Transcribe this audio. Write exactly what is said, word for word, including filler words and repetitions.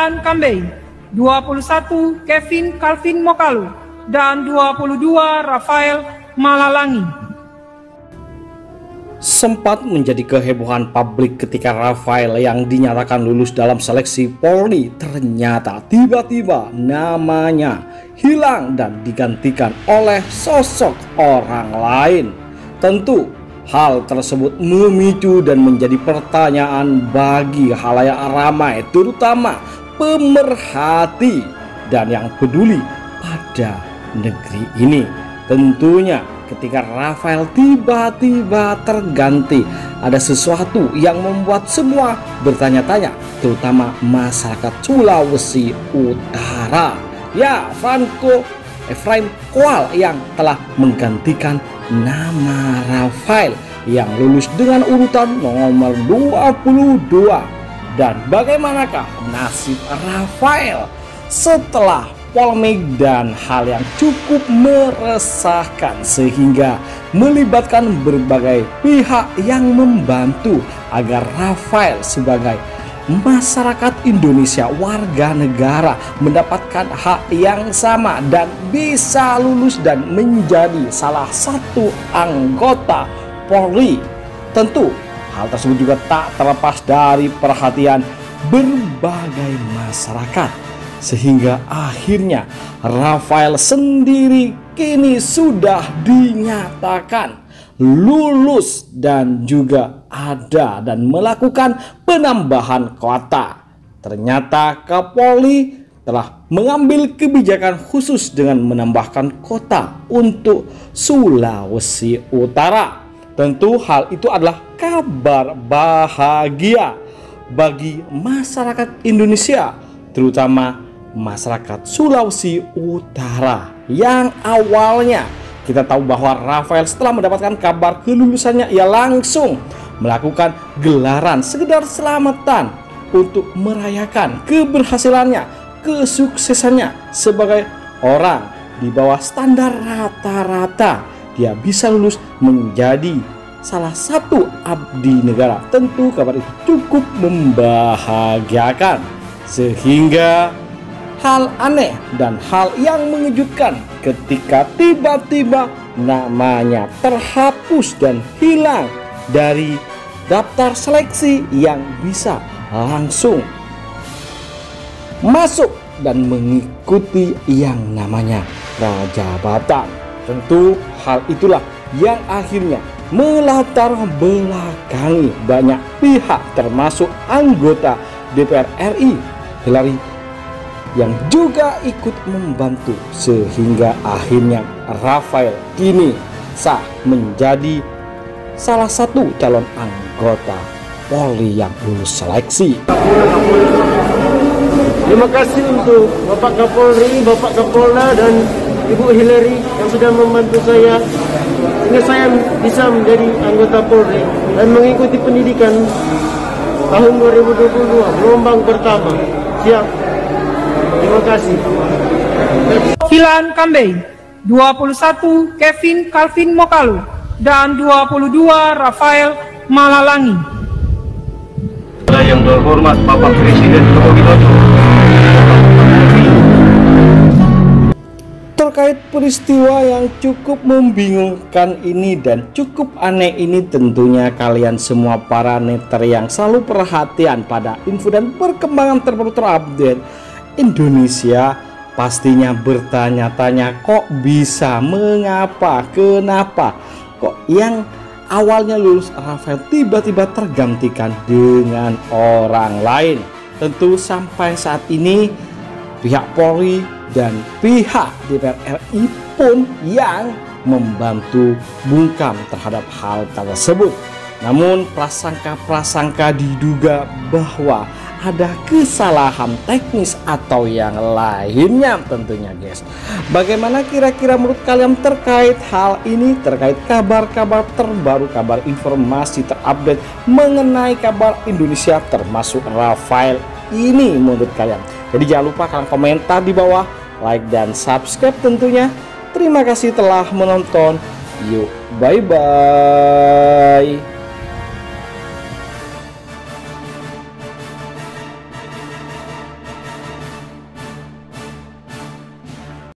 sembilan Kambei, dua puluh satu Kevin Calvin Mokalu, dan dua puluh dua Rafael Malalangi. Sempat menjadi kehebohan publik ketika Rafael yang dinyatakan lulus dalam seleksi Polri ternyata tiba-tiba namanya hilang dan digantikan oleh sosok orang lain. Tentu hal tersebut memicu dan menjadi pertanyaan bagi khalayak ramai, terutama pemerhati dan yang peduli pada negeri ini. Tentunya ketika Rafael tiba-tiba terganti, ada sesuatu yang membuat semua bertanya-tanya, terutama masyarakat Sulawesi Utara. Ya, Franco Efraim Kual yang telah menggantikan nama Rafael yang lulus dengan urutan nomor dua puluh dua, dan bagaimanakah nasib Rafael setelah polemik dan hal yang cukup meresahkan sehingga melibatkan berbagai pihak yang membantu agar Rafael sebagai masyarakat Indonesia, warga negara, mendapatkan hak yang sama dan bisa lulus dan menjadi salah satu anggota Polri. Tentu hal tersebut juga tak terlepas dari perhatian berbagai masyarakat, sehingga akhirnya Rafael sendiri kini sudah dinyatakan lulus dan juga ada dan melakukan penambahan kuota. Ternyata Kapolri telah mengambil kebijakan khusus dengan menambahkan kuota untuk Sulawesi Utara. Tentu hal itu adalah kabar bahagia bagi masyarakat Indonesia, terutama masyarakat Sulawesi Utara yang awalnya kita tahu bahwa Rafael setelah mendapatkan kabar kelulusannya, ia langsung melakukan gelaran sekedar selamatan untuk merayakan keberhasilannya, kesuksesannya sebagai orang di bawah standar rata-rata. Dia bisa lulus menjadi salah satu abdi negara. Tentu kabar itu cukup membahagiakan, sehingga hal aneh dan hal yang mengejutkan ketika tiba-tiba namanya terhapus dan hilang dari daftar seleksi yang bisa langsung masuk dan mengikuti yang namanya prajabatan. Tentu hal itulah yang akhirnya melatar belakangi banyak pihak, termasuk anggota D P R R I Hillary yang juga ikut membantu, sehingga akhirnya Rafael kini sah menjadi salah satu calon anggota Polri yang lulus seleksi. Terima kasih untuk Bapak Kapolri, Bapak Kapolda, dan Ibu Hillary yang sudah membantu saya sehingga saya bisa menjadi anggota Polri dan mengikuti pendidikan tahun dua ribu dua puluh dua gelombang pertama. Siap. Terima kasih. sembilan Kambei, dua puluh satu Kevin Calvin Mokalu, dan dua puluh dua Rafael Malalangi. Yang terhormat Bapak Presiden Joko Widodo. Terkait peristiwa yang cukup membingungkan ini dan cukup aneh ini, tentunya kalian semua para netter yang selalu perhatian pada info dan perkembangan terbaru terupdate Indonesia pastinya bertanya-tanya, kok bisa, mengapa, kenapa kok yang awalnya lulus Rafael tiba-tiba tergantikan dengan orang lain. Tentu sampai saat ini pihak Polri dan pihak D P R R I pun yang membantu bungkam terhadap hal tersebut. Namun prasangka-prasangka diduga bahwa ada kesalahan teknis atau yang lainnya tentunya, guys. Bagaimana kira-kira menurut kalian terkait hal ini, terkait kabar-kabar terbaru, kabar informasi terupdate mengenai kabar Indonesia termasuk Rafael ini menurut kalian? Jadi jangan lupa kalian komentar di bawah, like dan subscribe tentunya. Terima kasih telah menonton. Yuk, bye-bye.